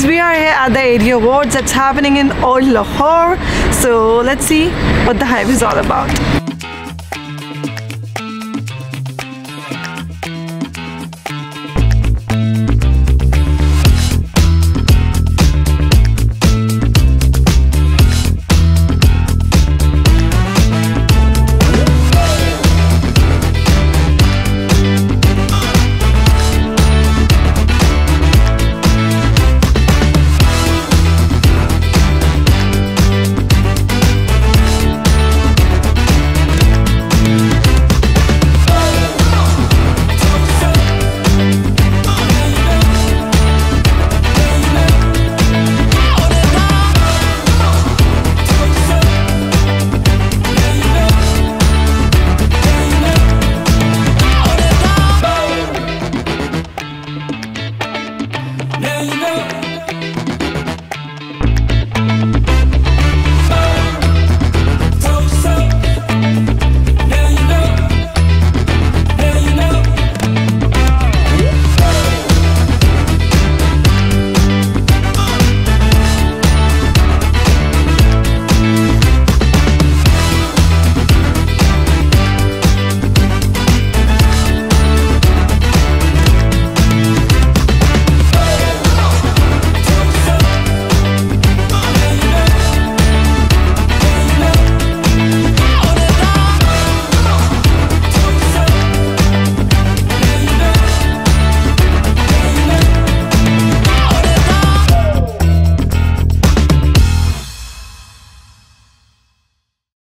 guys, we are here at the ADA Awards that's happening in Old Lahore. So let's see what the hype is all about. No.